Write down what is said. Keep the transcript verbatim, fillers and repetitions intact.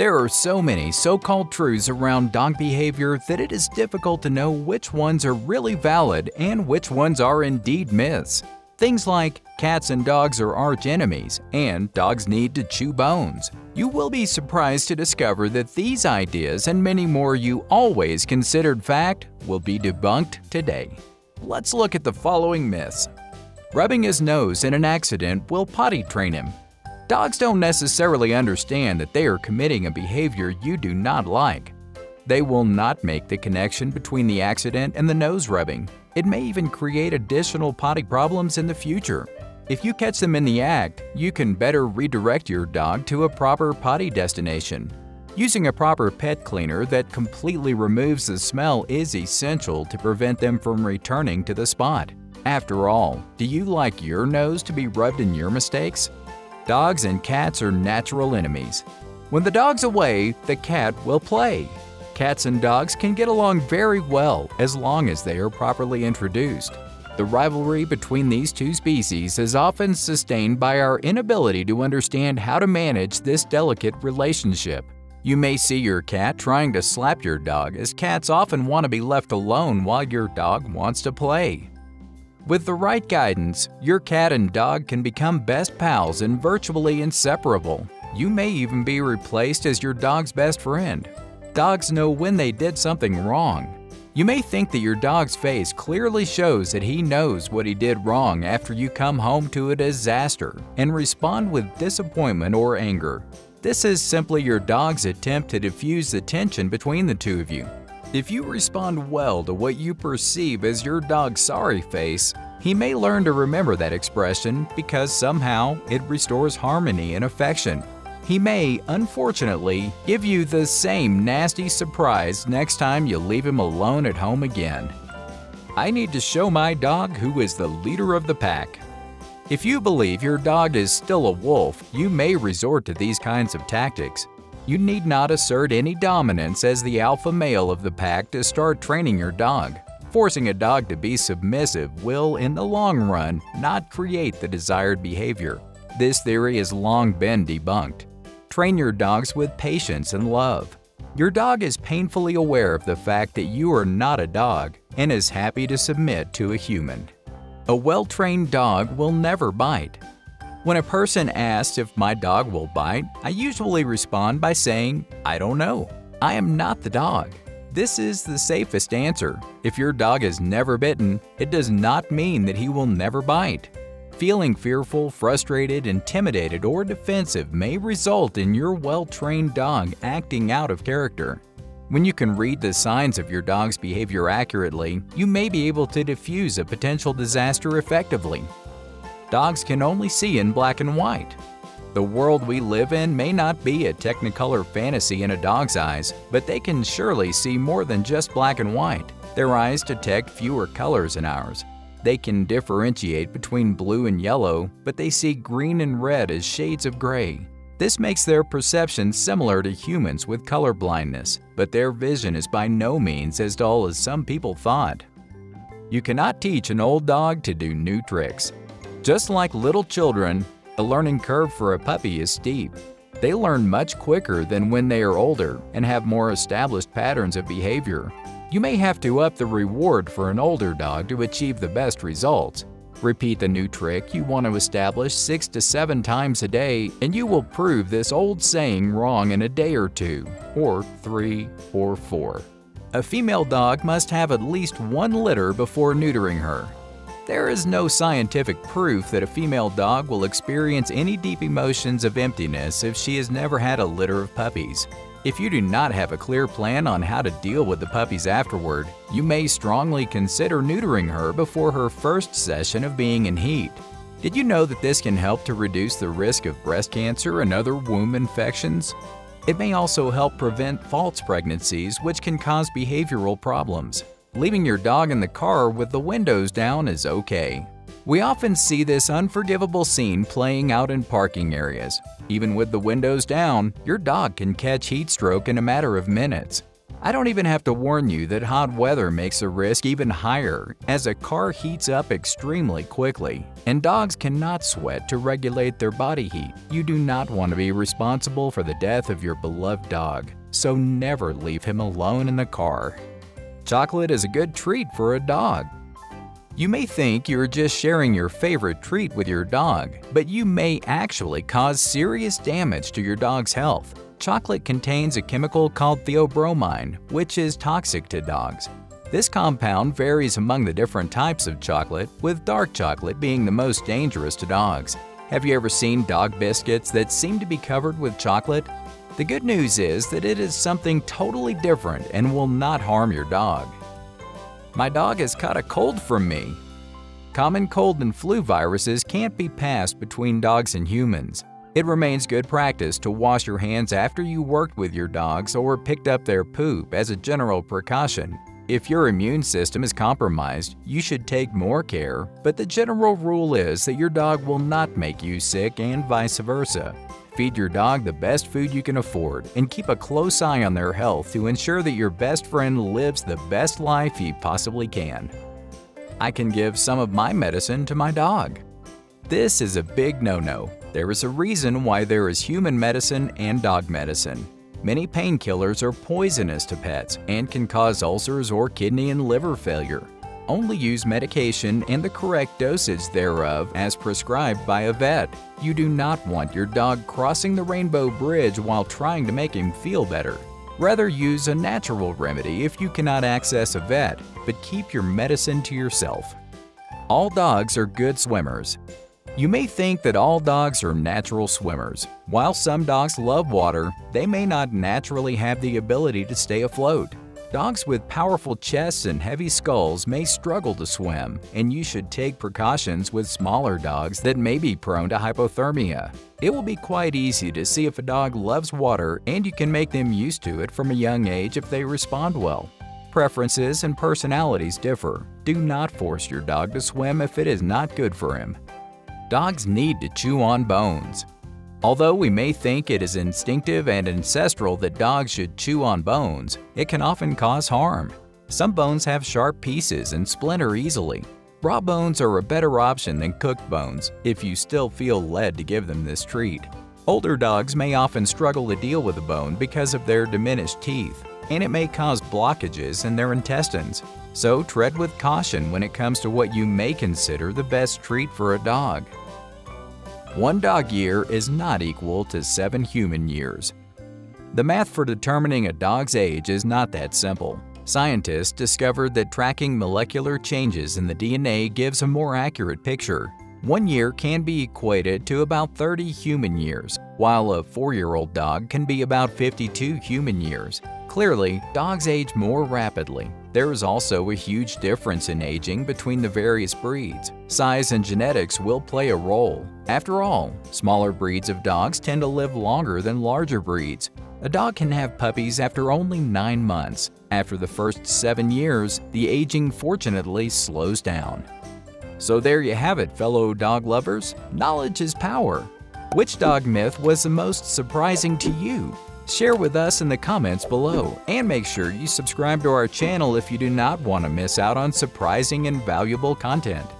There are so many so-called truths around dog behavior that it is difficult to know which ones are really valid and which ones are indeed myths. Things like cats and dogs are arch enemies and dogs need to chew bones. You will be surprised to discover that these ideas and many more you always considered fact will be debunked today. Let's look at the following myths. Rubbing his nose in an accident will potty train him. Dogs don't necessarily understand that they are committing a behavior you do not like. They will not make the connection between the accident and the nose rubbing. It may even create additional potty problems in the future. If you catch them in the act, you can better redirect your dog to a proper potty destination. Using a proper pet cleaner that completely removes the smell is essential to prevent them from returning to the spot. After all, do you like your nose to be rubbed in your mistakes? Dogs and cats are natural enemies. When the dog's away, the cat will play. Cats and dogs can get along very well as long as they are properly introduced. The rivalry between these two species is often sustained by our inability to understand how to manage this delicate relationship. You may see your cat trying to slap your dog, as cats often want to be left alone while your dog wants to play. With the right guidance, your cat and dog can become best pals and virtually inseparable. You may even be replaced as your dog's best friend. Dogs know when they did something wrong. You may think that your dog's face clearly shows that he knows what he did wrong after you come home to a disaster and respond with disappointment or anger. This is simply your dog's attempt to diffuse the tension between the two of you. If you respond well to what you perceive as your dog's sorry face, he may learn to remember that expression because somehow it restores harmony and affection. He may, unfortunately, give you the same nasty surprise next time you leave him alone at home again. I need to show my dog who is the leader of the pack. If you believe your dog is still a wolf, you may resort to these kinds of tactics. You need not assert any dominance as the alpha male of the pack to start training your dog. Forcing a dog to be submissive will, in the long run, not create the desired behavior. This theory has long been debunked. Train your dogs with patience and love. Your dog is painfully aware of the fact that you are not a dog and is happy to submit to a human. A well-trained dog will never bite. When a person asks if my dog will bite, I usually respond by saying, "I don't know. I am not the dog." This is the safest answer. If your dog has never bitten, it does not mean that he will never bite. Feeling fearful, frustrated, intimidated, or defensive may result in your well-trained dog acting out of character. When you can read the signs of your dog's behavior accurately, you may be able to diffuse a potential disaster effectively. Dogs can only see in black and white. The world we live in may not be a technicolor fantasy in a dog's eyes, but they can surely see more than just black and white. Their eyes detect fewer colors than ours. They can differentiate between blue and yellow, but they see green and red as shades of gray. This makes their perception similar to humans with color blindness, but their vision is by no means as dull as some people thought. You cannot teach an old dog to do new tricks. Just like little children, the learning curve for a puppy is steep. They learn much quicker than when they are older and have more established patterns of behavior. You may have to up the reward for an older dog to achieve the best results. Repeat the new trick you want to establish six to seven times a day, and you will prove this old saying wrong in a day or two, or three, or four. A female dog must have at least one litter before neutering her. There is no scientific proof that a female dog will experience any deep emotions of emptiness if she has never had a litter of puppies. If you do not have a clear plan on how to deal with the puppies afterward, you may strongly consider neutering her before her first session of being in heat. Did you know that this can help to reduce the risk of breast cancer and other womb infections? It may also help prevent false pregnancies, which can cause behavioral problems. Leaving your dog in the car with the windows down is okay. We often see this unforgivable scene playing out in parking areas. Even with the windows down, your dog can catch heat stroke in a matter of minutes. I don't even have to warn you that hot weather makes the risk even higher, as a car heats up extremely quickly, and dogs cannot sweat to regulate their body heat. You do not want to be responsible for the death of your beloved dog, so never leave him alone in the car. Chocolate is a good treat for a dog. You may think you're just sharing your favorite treat with your dog, but you may actually cause serious damage to your dog's health. Chocolate contains a chemical called theobromine, which is toxic to dogs. This compound varies among the different types of chocolate, with dark chocolate being the most dangerous to dogs. Have you ever seen dog biscuits that seem to be covered with chocolate? The good news is that it is something totally different and will not harm your dog. My dog has caught a cold from me. Common cold and flu viruses can't be passed between dogs and humans. It remains good practice to wash your hands after you worked with your dogs or picked up their poop as a general precaution. If your immune system is compromised, you should take more care, but the general rule is that your dog will not make you sick and vice versa. Feed your dog the best food you can afford and keep a close eye on their health to ensure that your best friend lives the best life he possibly can. I can give some of my medicine to my dog. This is a big no-no. There is a reason why there is human medicine and dog medicine. Many painkillers are poisonous to pets and can cause ulcers or kidney and liver failure. Only use medication and the correct dosage thereof as prescribed by a vet. You do not want your dog crossing the rainbow bridge while trying to make him feel better. Rather use a natural remedy if you cannot access a vet, but keep your medicine to yourself. All dogs are good swimmers. You may think that all dogs are natural swimmers. While some dogs love water, they may not naturally have the ability to stay afloat. Dogs with powerful chests and heavy skulls may struggle to swim, and you should take precautions with smaller dogs that may be prone to hypothermia. It will be quite easy to see if a dog loves water, and you can make them used to it from a young age if they respond well. Preferences and personalities differ. Do not force your dog to swim if it is not good for him. Dogs need to chew on bones. Although we may think it is instinctive and ancestral that dogs should chew on bones, it can often cause harm. Some bones have sharp pieces and splinter easily. Raw bones are a better option than cooked bones if you still feel led to give them this treat. Older dogs may often struggle to deal with a bone because of their diminished teeth, and it may cause blockages in their intestines. So tread with caution when it comes to what you may consider the best treat for a dog. One dog year is not equal to seven human years. The math for determining a dog's age is not that simple. Scientists discovered that tracking molecular changes in the D N A gives a more accurate picture. One year can be equated to about thirty human years, while a four-year-old dog can be about fifty-two human years. Clearly, dogs age more rapidly. There is also a huge difference in aging between the various breeds. Size and genetics will play a role. After all, smaller breeds of dogs tend to live longer than larger breeds. A dog can have puppies after only nine months. After the first seven years, the aging fortunately slows down. So there you have it, fellow dog lovers. Knowledge is power. Which dog myth was the most surprising to you? Share with us in the comments below, and make sure you subscribe to our channel if you do not want to miss out on surprising and valuable content.